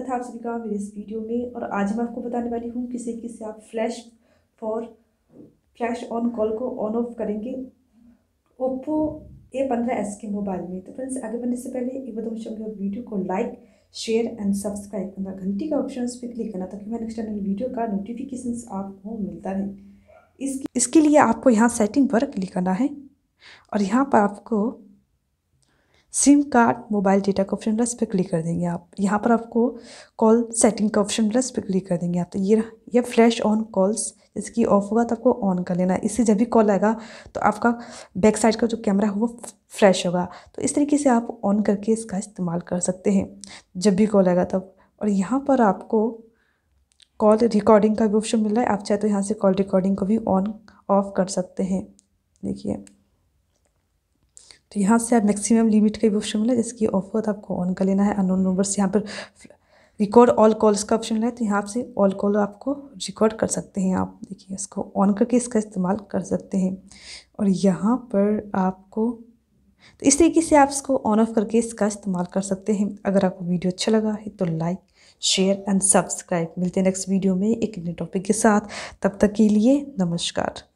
तथा आप सभी का मेरे इस वीडियो में। और आज मैं आपको बताने वाली हूँ किसे किसे आप फ्लैश ऑन कॉल को ऑन ऑफ करेंगे ओप्पो A15s के मोबाइल में। तो फ्रेंड्स, आगे बढ़ने से पहले एक बार तुम वीडियो को लाइक शेयर एंड सब्सक्राइब करना, घंटी का ऑप्शन उस पर क्लिक करना ताकि मैं नेक्स्ट टाइम वीडियो का नोटिफिकेशन आपको मिलता रहे। इसके लिए आपको यहाँ सेटिंग पर क्लिक करना है और यहाँ पर आपको सिम कार्ड मोबाइल डेटा का ऑप्शन प्लस पे क्लिक कर देंगे। आप यहाँ पर आपको कॉल सेटिंग का ऑप्शन प्लस पे क्लिक कर देंगे आप। तो ये फ्लैश ऑन कॉल्स जैसे कि ऑफ होगा तो आपको ऑन कर लेना है। इससे जब भी कॉल आएगा तो आपका बैक साइड का जो कैमरा है वो फ्लैश होगा। तो इस तरीके से आप ऑन करके इसका इस्तेमाल कर सकते हैं जब भी कॉल आएगा तब। और यहाँ पर आपको कॉल रिकॉर्डिंग का भी ऑप्शन मिल रहा है। आप चाहे तो यहाँ से कॉल रिकॉर्डिंग को भी ऑन ऑफ कर सकते हैं। देखिए, तो यहाँ से आप मैक्सिमम लिमिट का भी ऑप्शन मिला है, जैसे कि ऑफ हुआ तो आपको ऑन कर लेना है। अननोन नंबर से यहाँ पर रिकॉर्ड ऑल कॉल्स का ऑप्शन मिला है, तो यहाँ से ऑल कॉल आपको रिकॉर्ड कर सकते हैं आप। देखिए, इसको ऑन करके इसका इस्तेमाल कर सकते हैं। और यहाँ पर आपको तो इस तरीके से आप इसको ऑन ऑफ करके इसका इस्तेमाल कर सकते हैं। अगर आपको वीडियो अच्छा लगा है तो लाइक शेयर एंड सब्सक्राइब। मिलते हैं नेक्स्ट वीडियो में एक नए टॉपिक के साथ। तब तक के लिए नमस्कार।